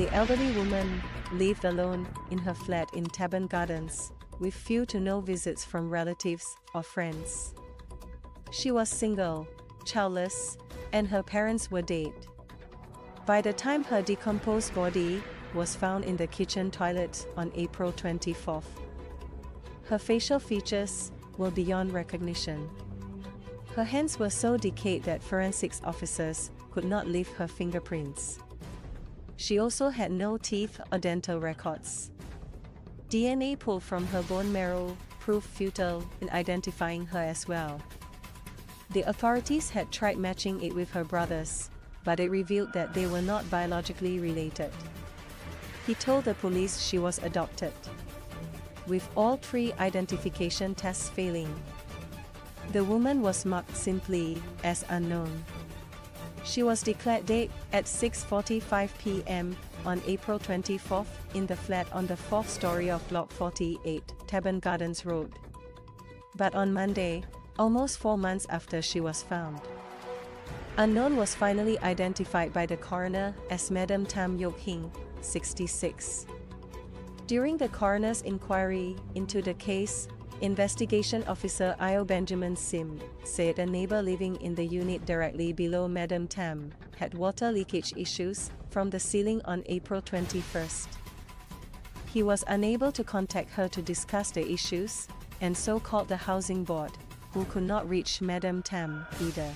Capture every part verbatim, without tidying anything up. The elderly woman lived alone in her flat in Tavern Gardens, with few to no visits from relatives or friends. She was single, childless, and her parents were dead. By the time her decomposed body was found in the kitchen toilet on April twenty-fourth, her facial features were beyond recognition. Her hands were so decayed that forensics officers could not leave her fingerprints. She also had no teeth or dental records. D N A pulled from her bone marrow proved futile in identifying her as well. The authorities had tried matching it with her brothers, but it revealed that they were not biologically related. He told the police she was adopted, with all three identification tests failing. The woman was marked simply as unknown. She was declared dead at six forty-five p m on April twenty-fourth in the flat on the fourth story of Block forty-eight, Tavern Gardens Road. But on Monday, almost four months after she was found, unknown was finally identified by the coroner as Madam Tam Yoke King, sixty-six. During the coroner's inquiry into the case, investigation officer Io Benjamin Sim said a neighbor living in the unit directly below Madam Tam had water leakage issues from the ceiling on April twenty-first. He was unable to contact her to discuss the issues, and so called the housing board, who could not reach Madam Tam either.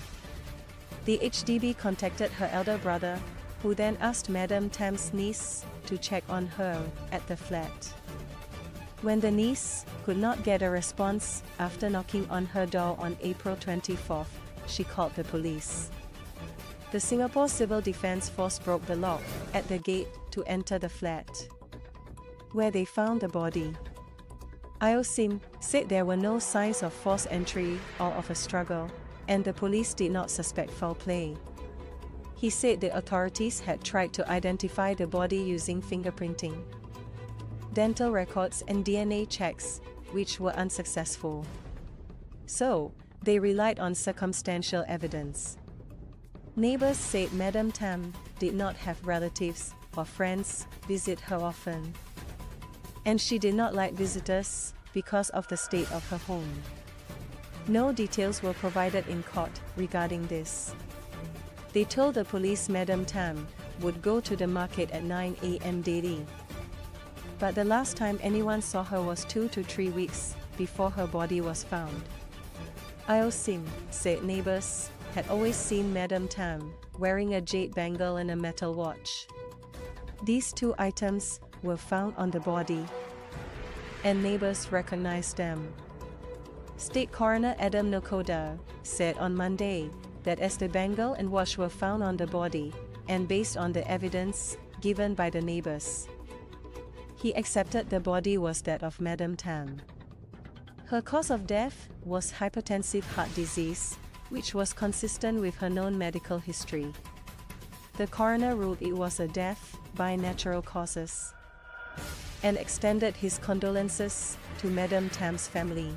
The H D B contacted her elder brother, who then asked Madam Tam's niece to check on her at the flat. When the niece could not get a response after knocking on her door on April twenty-fourth, she called the police. The Singapore Civil Defence Force broke the lock at the gate to enter the flat, where they found the body. Io Sim said there were no signs of forced entry or of a struggle, and the police did not suspect foul play. He said the authorities had tried to identify the body using fingerprinting, dental records and D N A checks, which were unsuccessful. So, they relied on circumstantial evidence. Neighbors said Madam Tam did not have relatives or friends visit her often, and she did not like visitors because of the state of her home. No details were provided in court regarding this. They told the police Madam Tam would go to the market at nine a m daily, but the last time anyone saw her was two to three weeks before her body was found. Io Sim said neighbors had always seen Madam Tam wearing a jade bangle and a metal watch. These two items were found on the body, and neighbors recognized them. State Coroner Adam Nakoda said on Monday that as the bangle and watch were found on the body, and based on the evidence given by the neighbors, he accepted the body was that of Madam Tam. Her cause of death was hypertensive heart disease, which was consistent with her known medical history. The coroner ruled it was a death by natural causes, and extended his condolences to Madam Tam's family.